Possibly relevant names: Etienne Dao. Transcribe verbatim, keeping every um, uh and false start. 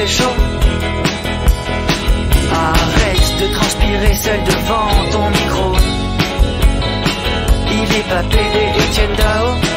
fait chaud. Arrête de transpirer seul devant ton micro. Il est pas pédé, Etienne Dao.